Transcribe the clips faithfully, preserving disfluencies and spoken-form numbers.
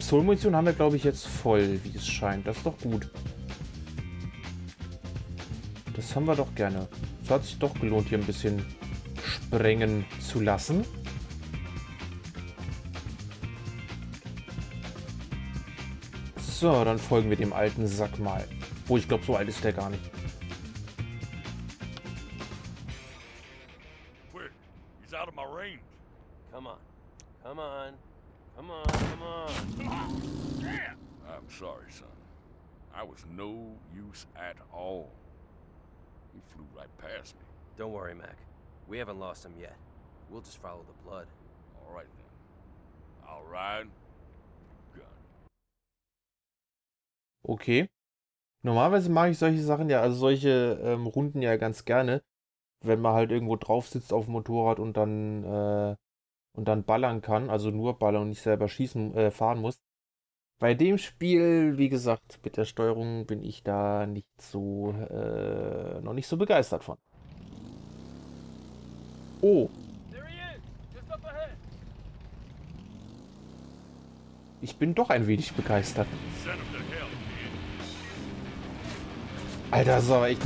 Solmunition haben wir, glaube ich, jetzt voll, wie es scheint. Das ist doch gut. Das haben wir doch gerne. So hat sich doch gelohnt, hier ein bisschen sprengen zu lassen. So, dann folgen wir dem alten Sack mal. Wo, ich glaube, so alt ist der gar nicht. Quick, he's out of my range. Come on, come on, come on, come on. I'm sorry, son. I was no use at all. He flew right past me. Don't worry, Mac. We haven't lost him yet. We'll just follow the blood. All right then. I'll ride. Okay. Normalerweise mache ich solche Sachen ja, also solche ähm, Runden ja ganz gerne, wenn man halt irgendwo drauf sitzt auf dem Motorrad und dann äh, und dann ballern kann, also nur ballern und nicht selber schießen, äh, fahren muss. Bei dem Spiel, wie gesagt, mit der Steuerung bin ich da nicht so, äh, noch nicht so begeistert von. Oh. Ich bin doch ein wenig begeistert. Alter, das ist aber echt...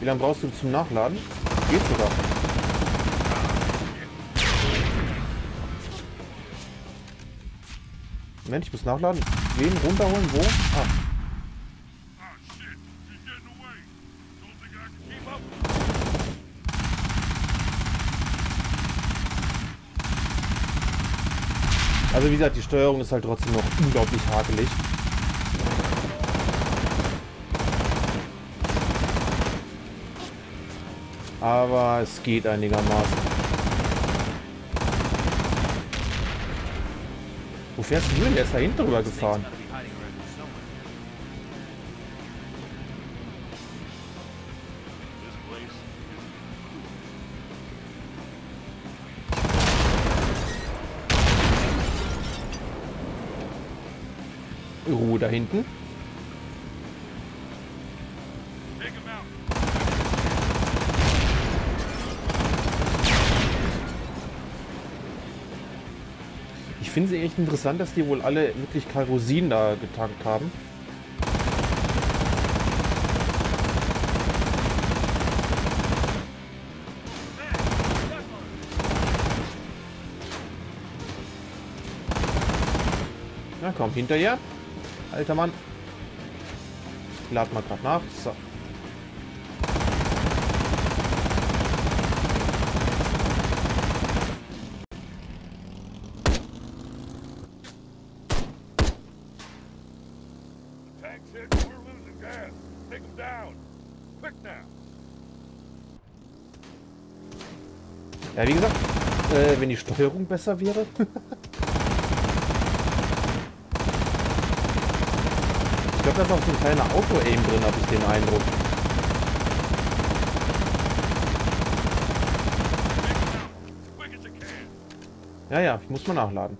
Wie lange brauchst du zum Nachladen? Geht sogar. Moment, ich muss nachladen. Wen runterholen? Wo? Ah. Also wie gesagt, die Steuerung ist halt trotzdem noch unglaublich hakelig. Aber es geht einigermaßen. Wo fährst du denn? Der ist da hinten drüber gefahren. Ruhe da hinten. Ich finde es echt interessant, dass die wohl alle wirklich Kerosin da getankt haben. Na komm, hinterher. Alter Mann. Lad mal gerade nach. So. Ja, wie gesagt, äh, wenn die Steuerung besser wäre. Ich glaube, da ist auch so ein kleiner Auto-Aim drin, habe ich den Eindruck. Ja, ja, ich muss mal nachladen.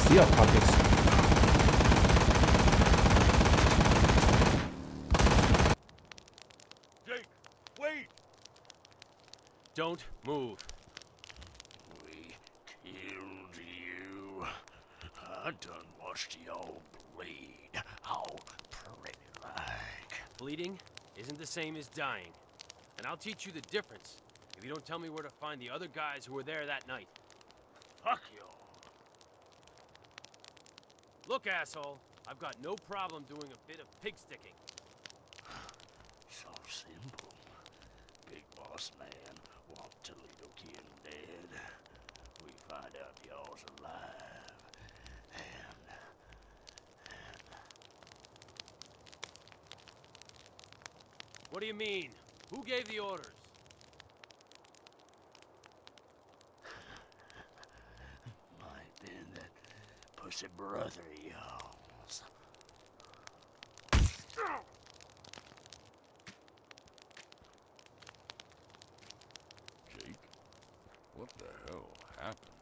Ich sehe auch gerade nichts. Don't move. We killed you. I done washed the old bleed. How pretty like. Bleeding isn't the same as dying. And I'll teach you the difference if you don't tell me where to find the other guys who were there that night. Fuck you. Look, asshole, I've got no problem doing a bit of pig sticking. So simple. Big boss man. Toledo kid dead. We find out y'all's alive. And, and... What do you mean? Who gave the orders? Might been that pussy brother y'all's. Jake, what the hell happened?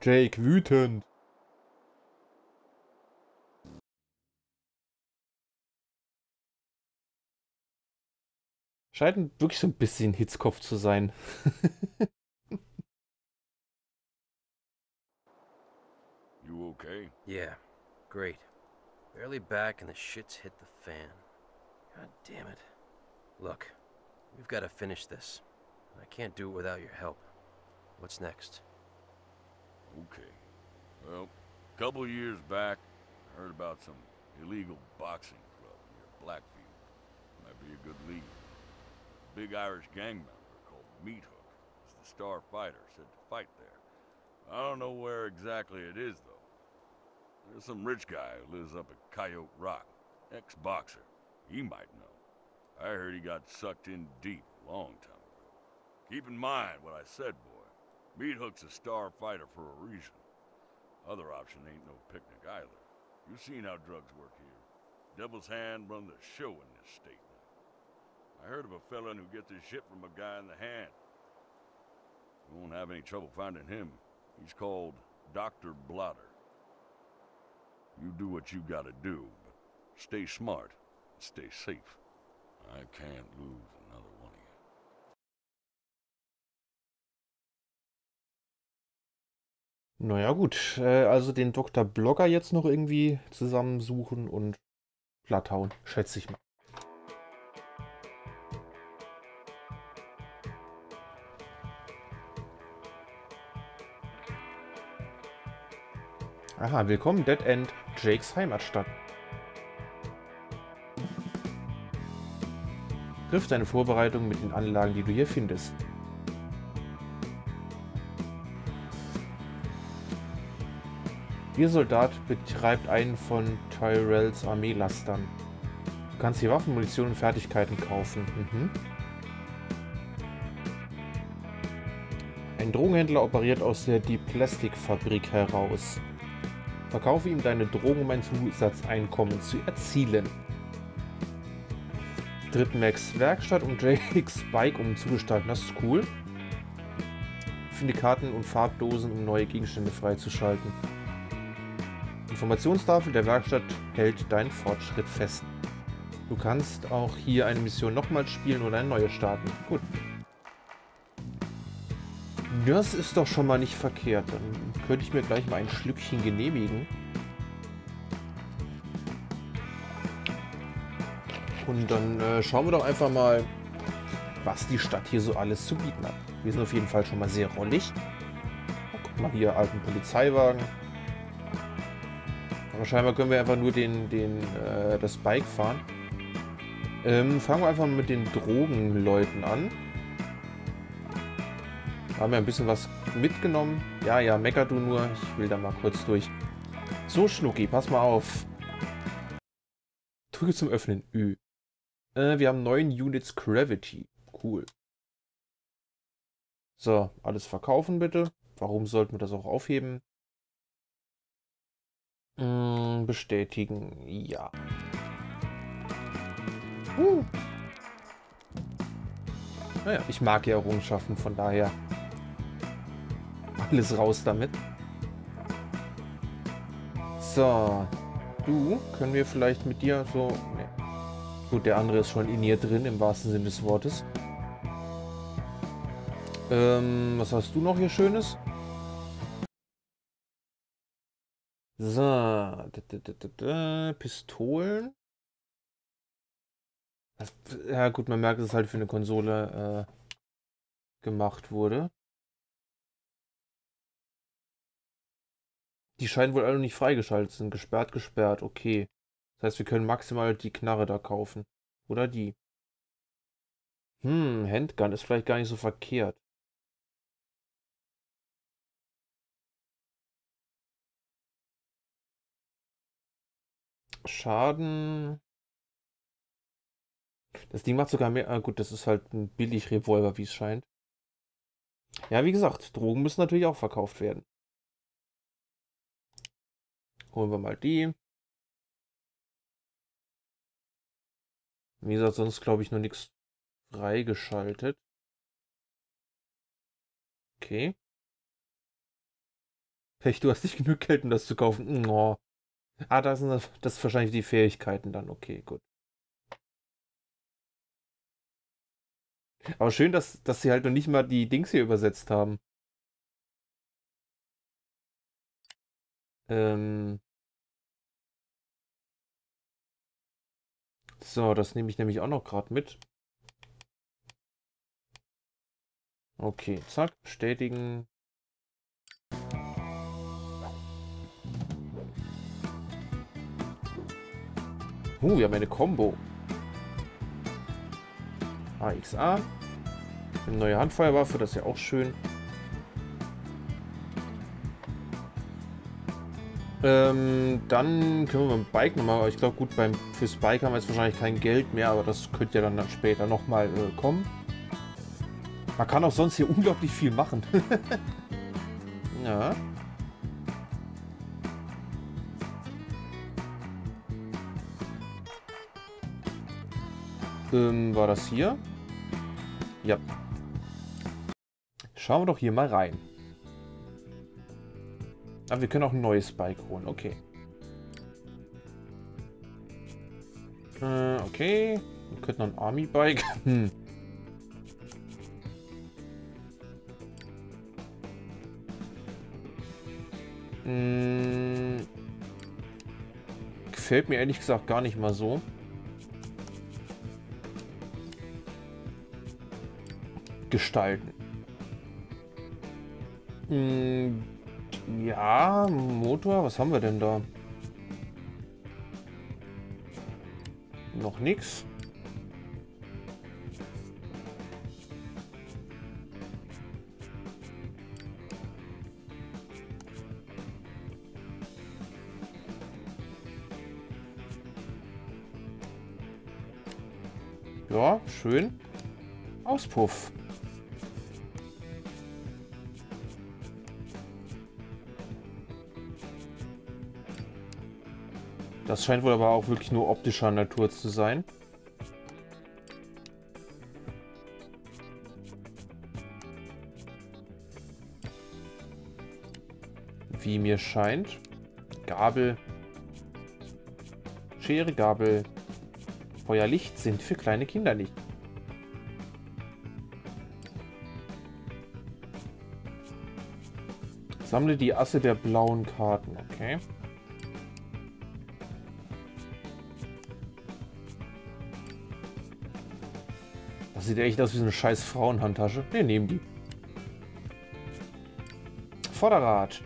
Jake wütend. Scheint wirklich so ein bisschen Hitzkopf zu sein. You okay? Yeah, great. Barely back and the shit's hit the fan. God damn it. Look, we've got to finish this. I can't do it without your help. What's next? Okay. Well, a couple years back, I heard about some illegal boxing club near Blackfield. Might be a good lead. Big Irish gang member called Meathook is the star fighter, said to fight there. I don't know where exactly it is, though. There's some rich guy who lives up at Coyote Rock, ex-boxer. He might know. I heard he got sucked in deep a long time ago. Keep in mind what I said, boy. Meathook's a star fighter for a reason. Other option ain't no picnic either. You've seen how drugs work here. Devil's Hand run the show in this state. I heard of a fella who gets his shit from a guy in the hand. You won't have any trouble finding him. He's called Doctor Blotter. You do what you gotta do, but stay smart and stay safe. I can't lose another one of you. Naja gut, äh, also den Doktor Blogger jetzt noch irgendwie zusammensuchen und platthauen, schätze ich mal. Aha, willkommen Dead End, Jakes Heimatstadt. Triff deine Vorbereitung mit den Anlagen, die du hier findest. Ihr Soldat betreibt einen von Tyrells Armeelastern. Du kannst hier Waffen, Munition und Fertigkeiten kaufen. Mhm. Ein Drogenhändler operiert aus der Plastikfabrik heraus. Verkaufe ihm deine Drogen, um ein Zusatzeinkommen zu erzielen. Tritt Max Werkstatt, um J X-Bike umzugestalten. Das ist cool. Finde Karten und Farbdosen, um neue Gegenstände freizuschalten. Informationstafel der Werkstatt hält deinen Fortschritt fest. Du kannst auch hier eine Mission nochmals spielen oder eine neue starten. Gut. Das ist doch schon mal nicht verkehrt. Dann könnte ich mir gleich mal ein Schlückchen genehmigen. Und dann äh, schauen wir doch einfach mal, was die Stadt hier so alles zu bieten hat. Wir sind auf jeden Fall schon mal sehr rollig. Oh, guck mal hier, alten Polizeiwagen. Aber scheinbar können wir einfach nur den, den, äh, das Bike fahren. Ähm, fangen wir einfach mal mit den Drogenleuten an. Haben wir ein bisschen was mitgenommen. Ja, ja, mecker du nur. Ich will da mal kurz durch. So, Schnucki, pass mal auf. Drücke zum Öffnen. Ü. Äh, wir haben neun Units Gravity. Cool. So, alles verkaufen bitte. Warum sollten wir das auch aufheben? Hm, bestätigen. Ja. Uh. Naja, ich mag ja Errungenschaften, von daher... Alles raus damit. So. Du, können wir vielleicht mit dir so... Nee. Gut, der andere ist schon in ihr drin, im wahrsten Sinne des Wortes. Ähm, was hast du noch hier Schönes? So. Da, da, da, da. Pistolen. Das, ja gut, man merkt, dass es halt für eine Konsole äh, gemacht wurde. Die scheinen wohl alle nicht freigeschaltet zu sein. Gesperrt, gesperrt, okay. Das heißt, wir können maximal die Knarre da kaufen. Oder die. Hm, Handgun ist vielleicht gar nicht so verkehrt. Schaden. Das Ding macht sogar mehr... Ah, gut, das ist halt ein Billig-Revolver, wie es scheint. Ja, wie gesagt, Drogen müssen natürlich auch verkauft werden. Holen wir mal die. Wie gesagt, sonst glaube ich noch nichts freigeschaltet. Okay. Pech, du hast nicht genug Geld, um das zu kaufen. Oh. Ah, das sind das sind wahrscheinlich die Fähigkeiten dann. Okay, gut. Aber schön, dass, dass sie halt noch nicht mal die Dings hier übersetzt haben. Ähm... So, das nehme ich nämlich auch noch gerade mit. Okay, zack, bestätigen. Uh, wir haben eine Combo. A X A. Eine neue Handfeuerwaffe, das ist ja auch schön. Ähm, dann können wir beim Bike nochmal, ich glaube gut, beim, fürs Bike haben wir jetzt wahrscheinlich kein Geld mehr, aber das könnte ja dann später nochmal äh, kommen. Man kann auch sonst hier unglaublich viel machen. Ja. Ähm, war das hier? Ja. Schauen wir doch hier mal rein. Aber wir können auch ein neues Bike holen, okay. Äh, okay. Wir könnten noch ein Army-Bike. Hm. Hm. Gefällt mir ehrlich gesagt gar nicht mal so. Gestalten. Hm. Ja, Motor, was haben wir denn da? Noch nix. Ja, schön. Auspuff. Das scheint wohl aber auch wirklich nur optischer Natur zu sein. Wie mir scheint. Gabel. Schere, Gabel. Feuerlicht sind für kleine Kinder nicht. Sammle die Asse der blauen Karten. Okay. Sieht echt aus wie so eine scheiß Frauenhandtasche. Wir nehmen die. Vorderrad.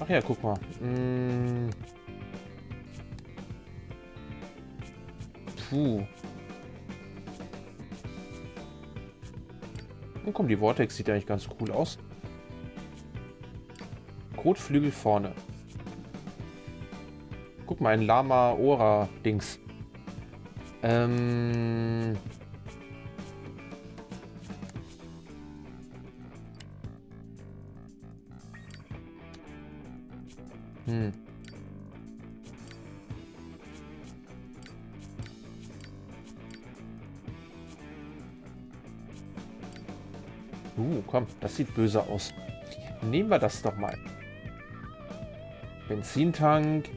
Ach ja, guck mal. Hm. Puh. Und komm, die Vortex sieht eigentlich ganz cool aus. Kotflügel vorne. Guck mal, ein Lama-Ora-Dings. Ähm... Hm. Uh, komm, das sieht böse aus. Nehmen wir das doch mal. Benzintank.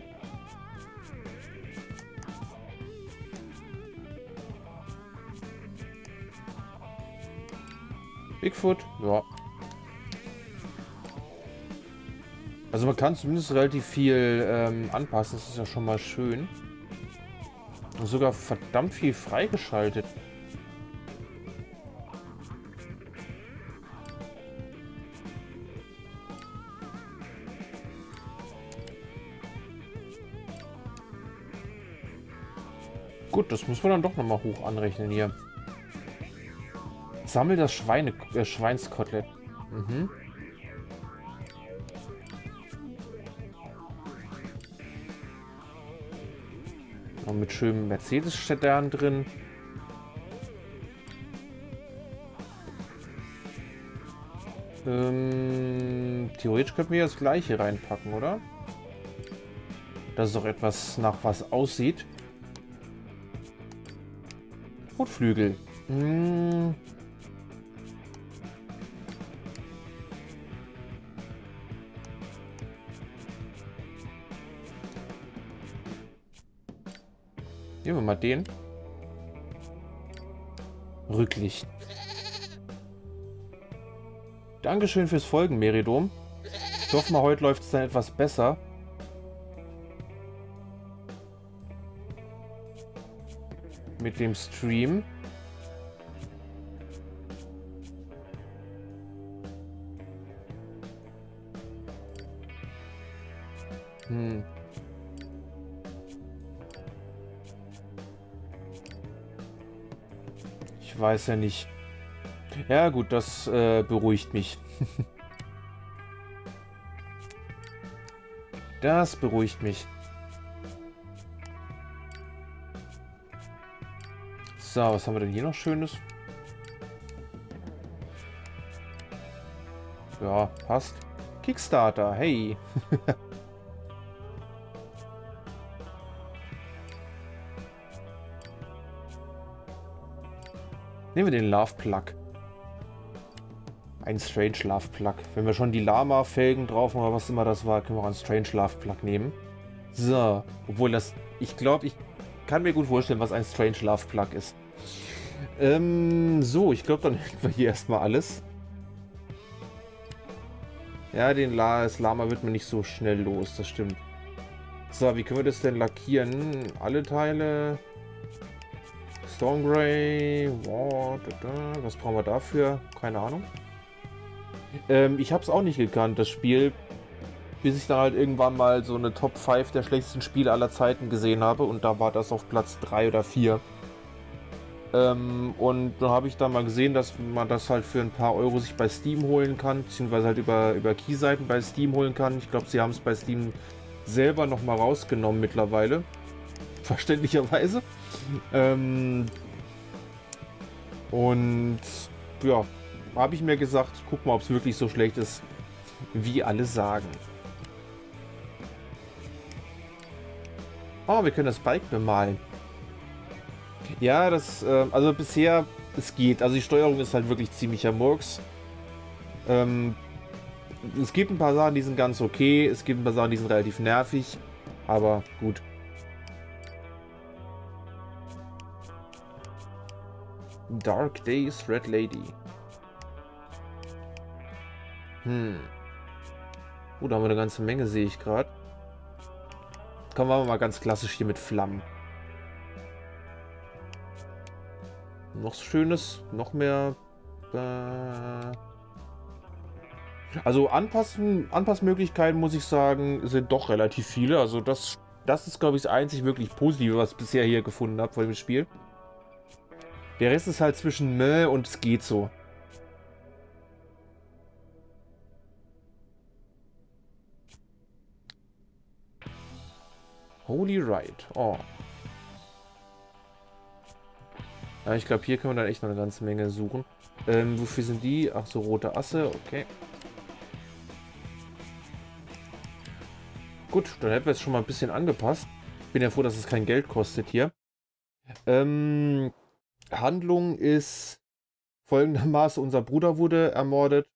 Bigfoot, ja. Also man kann zumindest relativ viel ähm, anpassen, das ist ja schon mal schön. Und sogar verdammt viel freigeschaltet. Gut, das muss man dann doch nochmal hoch anrechnen hier. Sammel das Schweine, äh, Schweinskotelett. Mhm. Und mit schönen Mercedes-Stern drin. Ähm, theoretisch könnten wir das gleiche reinpacken, oder? Dass es doch etwas nach was aussieht. Kotflügel. Hm. Nehmen wir mal den. Rücklicht. Dankeschön fürs Folgen, Meridom. Ich hoffe mal, heute läuft es dann etwas besser. Mit dem Stream. Hm. Ich weiß ja nicht. Ja gut, das äh, beruhigt mich. Das beruhigt mich. So, was haben wir denn hier noch Schönes? Ja, passt. Kickstarter, hey. Nehmen wir den Love Plug. Ein Strange Love Plug. Wenn wir schon die Lama-Felgen drauf haben oder was immer das war, können wir auch einen Strange Love Plug nehmen. So, obwohl das... Ich glaube, ich kann mir gut vorstellen, was ein Strange Love Plug ist. Ähm, so, ich glaube, dann hätten wir hier erstmal alles. Ja, den La das Lama wird man nicht so schnell los, das stimmt. So, wie können wir das denn lackieren? Alle Teile... Stone Grey, wow, da, da. Was brauchen wir dafür? Keine Ahnung. Ähm, ich habe es auch nicht gekannt, das Spiel, bis ich dann halt irgendwann mal so eine Top fünf der schlechtesten Spiele aller Zeiten gesehen habe und da war das auf Platz drei oder vier. Ähm, und dann habe ich dann mal gesehen, dass man das halt für ein paar Euro sich bei Steam holen kann, beziehungsweise halt über, über Keyseiten bei Steam holen kann. Ich glaube, sie haben es bei Steam selber nochmal rausgenommen mittlerweile. Verständlicherweise. Ähm, und ja, habe ich mir gesagt, guck mal, ob es wirklich so schlecht ist, wie alle sagen. Oh, wir können das Bike bemalen. Ja, das, äh, also bisher, es geht. Also die Steuerung ist halt wirklich ziemlicher Murks. Ähm, es gibt ein paar Sachen, die sind ganz okay. Es gibt ein paar Sachen, die sind relativ nervig. Aber gut. Dark Days Red Lady. Hm. Oh, da haben wir eine ganze Menge, sehe ich gerade. Kommen wir mal ganz klassisch hier mit Flammen. Noch Schönes, noch mehr... Äh also Anpassen, Anpassmöglichkeiten, muss ich sagen, sind doch relativ viele. Also das, das ist, glaube ich, das einzig wirklich Positive, was ich bisher hier gefunden habe bei dem Spiel. Der Rest ist halt zwischen Mö und es geht so. Holy Right. Oh. Ja, ich glaube, hier können wir dann echt noch eine ganze Menge suchen. Ähm, wofür sind die? Ach so, rote Asse. Okay. Gut, dann hätten wir es schon mal ein bisschen angepasst. Bin ja froh, dass es kein Geld kostet hier. Ähm... Handlung ist folgendermaßen, unser Bruder wurde ermordet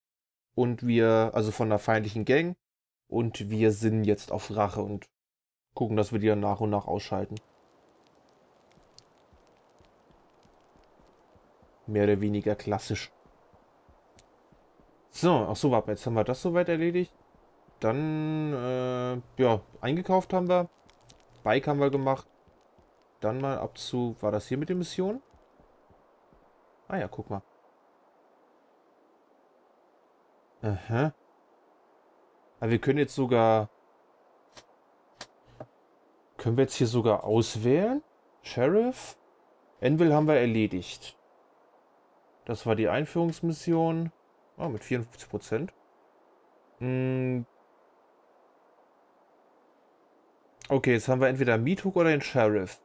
und wir, also von einer feindlichen Gang, und wir sind jetzt auf Rache und gucken, dass wir die dann nach und nach ausschalten. Mehr oder weniger klassisch. So, ach so, warte, jetzt haben wir das soweit erledigt. Dann, äh, ja, eingekauft haben wir, Bike haben wir gemacht. Dann mal ab zu, war das hier mit den Missionen? Ah ja, guck mal. Aha. Aber wir können jetzt sogar... Können wir jetzt hier sogar auswählen? Sheriff? Anvil haben wir erledigt. Das war die Einführungsmission. Ah, mit vierundfünfzig Prozent. Hm. Okay, jetzt haben wir entweder Meathook oder den Sheriff.